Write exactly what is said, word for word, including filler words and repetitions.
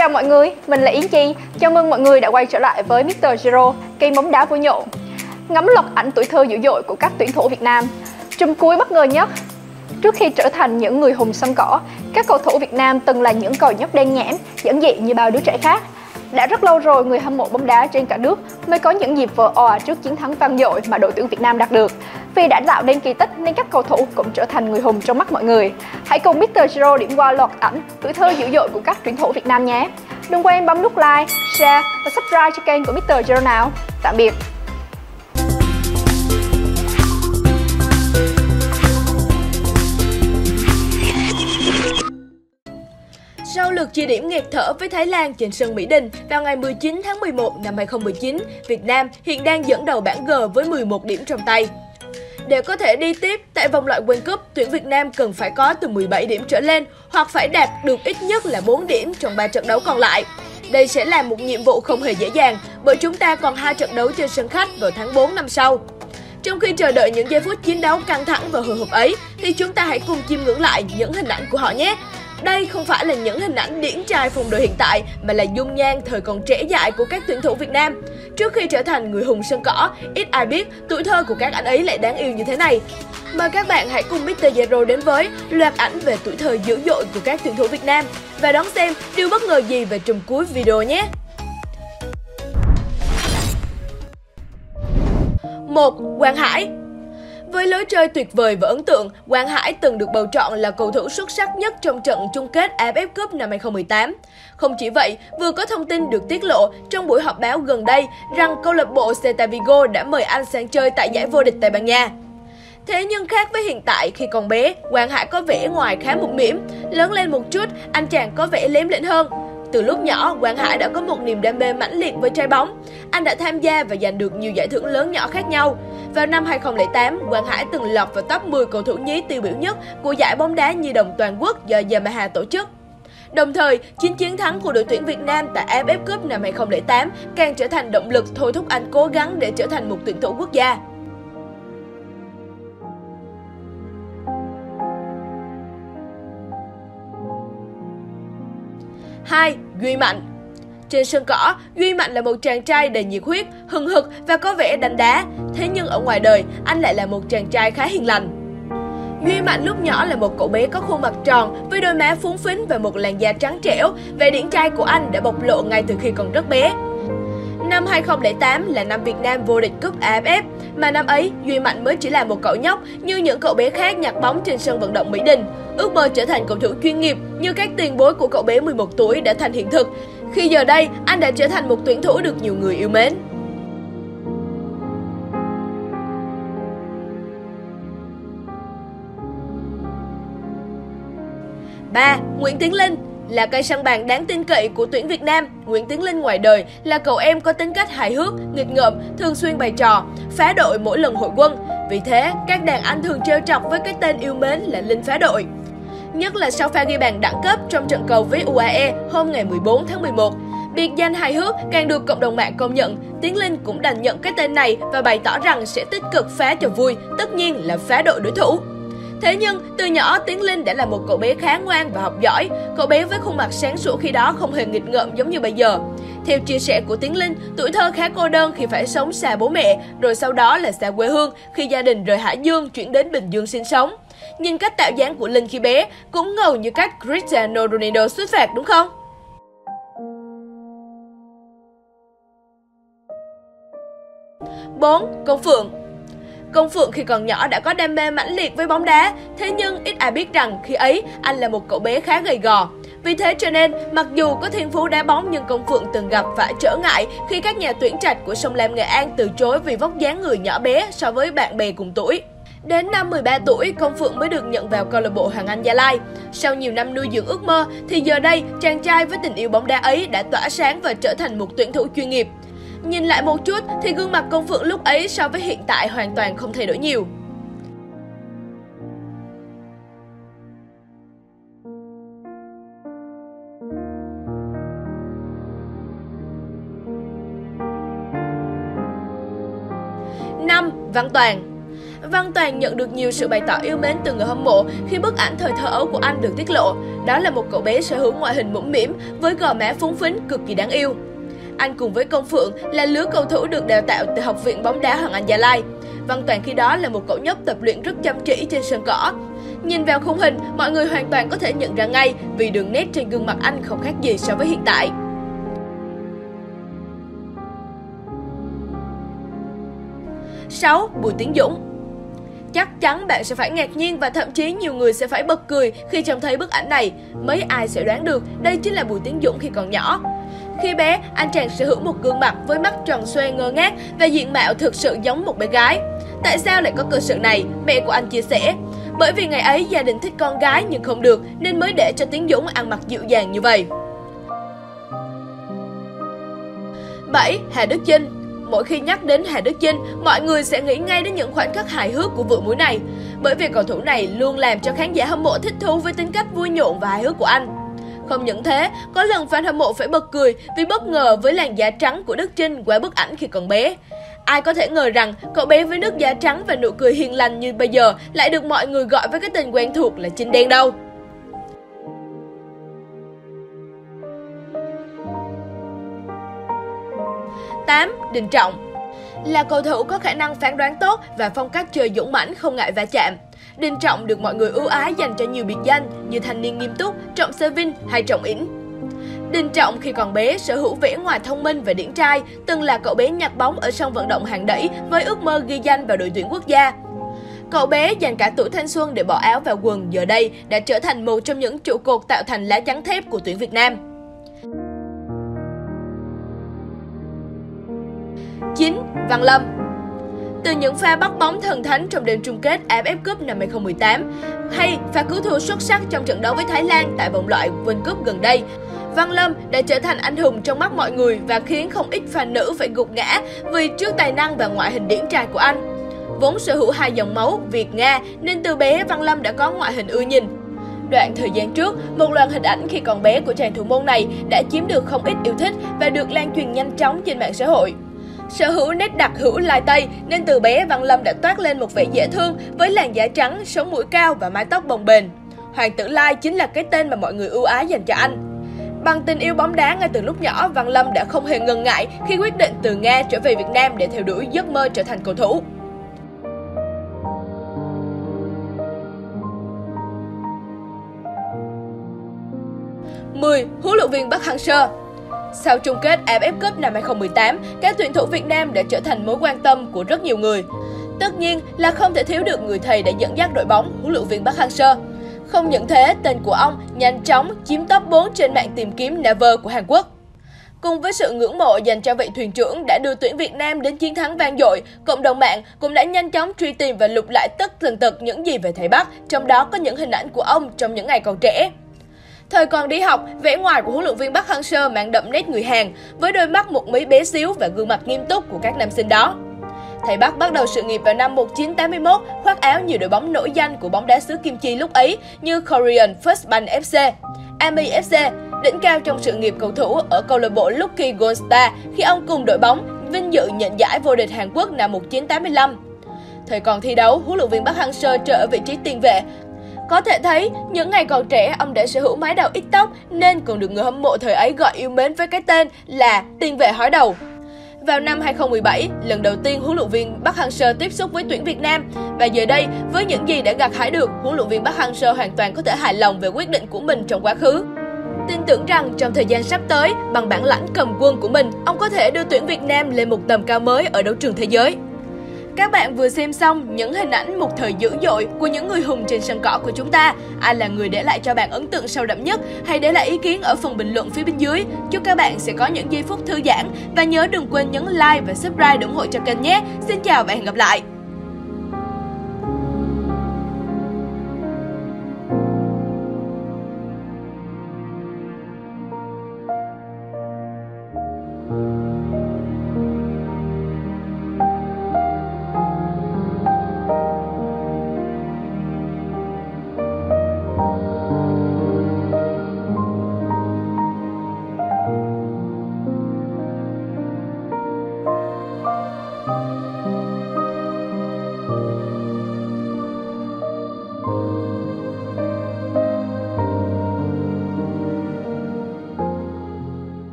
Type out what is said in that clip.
chào mọi người, mình là Yến Chi. Chào mừng mọi người đã quay trở lại với mít tơ Zero, kênh bóng đá vui nhộn. Ngắm lọc ảnh tuổi thơ dữ dội của các tuyển thủ Việt Nam, chùm cuối bất ngờ nhất. Trước khi trở thành những người hùng xanh cỏ, các cầu thủ Việt Nam từng là những còi nhóc đen nhẽm, giản dị như bao đứa trẻ khác. Đã rất lâu rồi người hâm mộ bóng đá trên cả nước mới có những dịp vỡ òa trước chiến thắng vang dội mà đội tuyển Việt Nam đạt được. Vì đã tạo nên kỳ tích nên các cầu thủ cũng trở thành người hùng trong mắt mọi người. Hãy cùng mít tơ Zero điểm qua loạt ảnh tuổi thơ dữ dội của các tuyển thủ Việt Nam nhé. Đừng quên bấm nút like, share và subscribe cho kênh của mít tơ Zero nào. Tạm biệt. Sau lượt chia điểm nghẹt thở với Thái Lan trên sân Mỹ Đình vào ngày mười chín tháng mười một năm hai nghìn không trăm mười chín, Việt Nam hiện đang dẫn đầu bảng G với mười một điểm trong tay. Để có thể đi tiếp, tại vòng loại World Cup, tuyển Việt Nam cần phải có từ mười bảy điểm trở lên hoặc phải đạt được ít nhất là bốn điểm trong ba trận đấu còn lại. Đây sẽ là một nhiệm vụ không hề dễ dàng bởi chúng ta còn hai trận đấu trên sân khách vào tháng tư năm sau. Trong khi chờ đợi những giây phút chiến đấu căng thẳng và hồi hộp ấy, thì chúng ta hãy cùng chiêm ngưỡng lại những hình ảnh của họ nhé. Đây không phải là những hình ảnh điển trai phong độ hiện tại mà là dung nhan thời còn trẻ dại của các tuyển thủ Việt Nam. Trước khi trở thành người hùng sân cỏ, ít ai biết tuổi thơ của các anh ấy lại đáng yêu như thế này. Mời các bạn hãy cùng mít tơ Zero đến với loạt ảnh về tuổi thơ dữ dội của các tuyển thủ Việt Nam và đón xem điều bất ngờ gì về chùm cuối video nhé. một. Quang Hải. Với lối chơi tuyệt vời và ấn tượng, Quang Hải từng được bầu chọn là cầu thủ xuất sắc nhất trong trận chung kết a ép ép Cup năm hai nghìn không trăm mười tám. Không chỉ vậy, vừa có thông tin được tiết lộ trong buổi họp báo gần đây rằng câu lạc bộ Celta Vigo đã mời anh sang chơi tại giải vô địch Tây Ban Nha. Thế nhưng khác với hiện tại, khi còn bé, Quang Hải có vẻ ngoài khá mũm mĩm, lớn lên một chút, anh chàng có vẻ lém lĩnh hơn. Từ lúc nhỏ, Quang Hải đã có một niềm đam mê mãnh liệt với trái bóng. Anh đã tham gia và giành được nhiều giải thưởng lớn nhỏ khác nhau. Vào năm hai nghìn không trăm lẻ tám, Quang Hải từng lọt vào top mười cầu thủ nhí tiêu biểu nhất của giải bóng đá nhi đồng toàn quốc do Yamaha tổ chức. Đồng thời, chín chiến thắng của đội tuyển Việt Nam tại a ép ép Cup năm hai nghìn không trăm lẻ tám càng trở thành động lực thôi thúc anh cố gắng để trở thành một tuyển thủ quốc gia. hai. Duy Mạnh. Trên sân cỏ, Duy Mạnh là một chàng trai đầy nhiệt huyết, hừng hực và có vẻ đanh đá. Thế nhưng ở ngoài đời, anh lại là một chàng trai khá hiền lành. Duy Mạnh lúc nhỏ là một cậu bé có khuôn mặt tròn, với đôi má phúng phính và một làn da trắng trẻo. Vẻ điển trai của anh đã bộc lộ ngay từ khi còn rất bé. Năm hai nghìn không trăm lẻ tám là năm Việt Nam vô địch cúp a ép ép, mà năm ấy Duy Mạnh mới chỉ là một cậu nhóc như những cậu bé khác nhặt bóng trên sân vận động Mỹ Đình. Ước mơ trở thành cầu thủ chuyên nghiệp như các tiền bối của cậu bé mười một tuổi đã thành hiện thực, khi giờ đây anh đã trở thành một tuyển thủ được nhiều người yêu mến. ba. Nguyễn Tiến Linh. Là cây săn bàn đáng tin cậy của tuyển Việt Nam, Nguyễn Tiến Linh ngoài đời là cậu em có tính cách hài hước, nghịch ngợm, thường xuyên bày trò, phá đội mỗi lần hội quân. Vì thế, các đàn anh thường trêu chọc với cái tên yêu mến là Linh phá đội. Nhất là sau pha ghi bàn đẳng cấp trong trận cầu với u a e hôm ngày mười bốn tháng mười một. Biệt danh hài hước càng được cộng đồng mạng công nhận, Tiến Linh cũng đành nhận cái tên này và bày tỏ rằng sẽ tích cực phá cho vui, tất nhiên là phá đội đối thủ. Thế nhưng, từ nhỏ Tiến Linh đã là một cậu bé khá ngoan và học giỏi. Cậu bé với khuôn mặt sáng sủa khi đó không hề nghịch ngợm giống như bây giờ. Theo chia sẻ của Tiến Linh, tuổi thơ khá cô đơn khi phải sống xa bố mẹ, rồi sau đó là xa quê hương khi gia đình rời Hải Dương chuyển đến Bình Dương sinh sống. Nhìn cách tạo dáng của Linh khi bé cũng ngầu như cách Cristiano Ronaldo xuất phạt đúng không? bốn. Công Phượng. Công Phượng khi còn nhỏ đã có đam mê mãnh liệt với bóng đá, thế nhưng ít ai biết rằng khi ấy anh là một cậu bé khá gầy gò. Vì thế cho nên, mặc dù có thiên phú đá bóng nhưng Công Phượng từng gặp phải trở ngại khi các nhà tuyển trạch của Sông Lam Nghệ An từ chối vì vóc dáng người nhỏ bé so với bạn bè cùng tuổi. Đến năm mười ba tuổi, Công Phượng mới được nhận vào câu lạc bộ Hoàng Anh Gia Lai. Sau nhiều năm nuôi dưỡng ước mơ thì giờ đây, chàng trai với tình yêu bóng đá ấy đã tỏa sáng và trở thành một tuyển thủ chuyên nghiệp. Nhìn lại một chút thì gương mặt Công Phượng lúc ấy so với hiện tại hoàn toàn không thay đổi nhiều. năm. Văn Toàn. Văn Toàn nhận được nhiều sự bày tỏ yêu mến từ người hâm mộ khi bức ảnh thời thơ ấu của anh được tiết lộ. Đó là một cậu bé sở hữu ngoại hình mũm mĩm với gò má phúng phính cực kỳ đáng yêu. Anh cùng với Công Phượng là lứa cầu thủ được đào tạo từ Học viện bóng đá Hoàng Anh Gia Lai. Văn Toàn khi đó là một cậu nhóc tập luyện rất chăm chỉ trên sân cỏ. Nhìn vào khung hình, mọi người hoàn toàn có thể nhận ra ngay vì đường nét trên gương mặt anh không khác gì so với hiện tại. sáu. Bùi Tiến Dũng. Chắc chắn bạn sẽ phải ngạc nhiên và thậm chí nhiều người sẽ phải bật cười khi trông thấy bức ảnh này. Mấy ai sẽ đoán được đây chính là Bùi Tiến Dũng khi còn nhỏ. Khi bé, anh chàng sở hữu một gương mặt với mắt tròn xoe ngơ ngác và diện mạo thực sự giống một bé gái. Tại sao lại có cơ sự này? Mẹ của anh chia sẻ. Bởi vì ngày ấy gia đình thích con gái nhưng không được nên mới để cho Tiến Dũng ăn mặc dịu dàng như vậy. bảy. Hà Đức Chinh. Mỗi khi nhắc đến Hà Đức Chinh, mọi người sẽ nghĩ ngay đến những khoảnh khắc hài hước của vựa muối này. Bởi vì cầu thủ này luôn làm cho khán giả hâm mộ thích thú với tính cách vui nhộn và hài hước của anh. Không những thế, có lần fan hâm mộ phải bật cười vì bất ngờ với làn da trắng của Đức Chinh qua bức ảnh khi còn bé. Ai có thể ngờ rằng cậu bé với nước da trắng và nụ cười hiền lành như bây giờ lại được mọi người gọi với cái tên quen thuộc là Chinh Đen đâu. tám. Đình Trọng. Là cầu thủ có khả năng phán đoán tốt và phong cách chơi dũng mãnh không ngại va chạm, Đình Trọng được mọi người ưu ái dành cho nhiều biệt danh như thanh niên nghiêm túc, Trọng Xe Vinh hay Trọng Ỉn. Đình Trọng khi còn bé sở hữu vẻ ngoài thông minh và điển trai, từng là cậu bé nhặt bóng ở sân vận động hàng đẩy với ước mơ ghi danh vào đội tuyển quốc gia. Cậu bé dành cả tuổi thanh xuân để bỏ áo vào quần giờ đây đã trở thành một trong những trụ cột tạo thành lá chắn thép của tuyển Việt Nam. chín. Văn Lâm. Từ những pha bắt bóng thần thánh trong đêm chung kết a ép ép Cup năm hai không một tám hay pha cứu thua xuất sắc trong trận đấu với Thái Lan tại vòng loại World Cup gần đây, Văn Lâm đã trở thành anh hùng trong mắt mọi người và khiến không ít fan nữ phải gục ngã vì trước tài năng và ngoại hình điển trai của anh. Vốn sở hữu hai dòng máu Việt-Nga nên từ bé Văn Lâm đã có ngoại hình ưa nhìn. Đoạn thời gian trước, một loạt hình ảnh khi còn bé của chàng thủ môn này đã chiếm được không ít yêu thích và được lan truyền nhanh chóng trên mạng xã hội. Sở hữu nét đặc hữu lai Tây nên từ bé Văn Lâm đã toát lên một vẻ dễ thương với làn da trắng, sống mũi cao và mái tóc bồng bềnh. Hoàng tử Lai chính là cái tên mà mọi người ưu ái dành cho anh. Bằng tình yêu bóng đá ngay từ lúc nhỏ, Văn Lâm đã không hề ngần ngại khi quyết định từ Nga trở về Việt Nam để theo đuổi giấc mơ trở thành cầu thủ. mười. Huấn luyện viên Park Hang-seo. Sau chung kết a ép ép Cup năm hai không một tám, các tuyển thủ Việt Nam đã trở thành mối quan tâm của rất nhiều người. Tất nhiên là không thể thiếu được người thầy đã dẫn dắt đội bóng, huấn luyện viên Park Hang-seo. Không những thế, tên của ông nhanh chóng chiếm top bốn trên mạng tìm kiếm Naver của Hàn Quốc. Cùng với sự ngưỡng mộ dành cho vị thuyền trưởng đã đưa tuyển Việt Nam đến chiến thắng vang dội, cộng đồng mạng cũng đã nhanh chóng truy tìm và lục lại tất tần tật những gì về thầy Park, trong đó có những hình ảnh của ông trong những ngày còn trẻ. Thời còn đi học, vẻ ngoài của huấn luyện viên Park Hang-seo mang đậm nét người Hàn, với đôi mắt một mí bé xíu và gương mặt nghiêm túc của các nam sinh đó. Thầy Park bắt đầu sự nghiệp vào năm một nghìn chín trăm tám mươi mốt, khoác áo nhiều đội bóng nổi danh của bóng đá xứ Kim Chi lúc ấy như Korean First Bank ép xê, a em i ép xê, đỉnh cao trong sự nghiệp cầu thủ ở câu lạc bộ Lucky Gold Star khi ông cùng đội bóng vinh dự nhận giải vô địch Hàn Quốc năm một nghìn chín trăm tám mươi lăm. Thời còn thi đấu, huấn luyện viên Park Hang-seo chơi ở vị trí tiền vệ. Có thể thấy, những ngày còn trẻ ông đã sở hữu mái đầu ít tóc nên còn được người hâm mộ thời ấy gọi yêu mến với cái tên là tiền vệ hói đầu. Vào năm hai không một bảy, lần đầu tiên huấn luyện viên Park Hang-seo tiếp xúc với tuyển Việt Nam và giờ đây, với những gì đã gặt hái được, huấn luyện viên Park Hang-seo hoàn toàn có thể hài lòng về quyết định của mình trong quá khứ. Tin tưởng rằng trong thời gian sắp tới, bằng bản lãnh cầm quân của mình, ông có thể đưa tuyển Việt Nam lên một tầm cao mới ở đấu trường thế giới. Các bạn vừa xem xong những hình ảnh một thời dữ dội của những người hùng trên sân cỏ của chúng ta. Ai là người để lại cho bạn ấn tượng sâu đậm nhất? Hãy để lại ý kiến ở phần bình luận phía bên dưới. Chúc các bạn sẽ có những giây phút thư giãn và nhớ đừng quên nhấn like và subscribe để ủng hộ cho kênh nhé. Xin chào và hẹn gặp lại!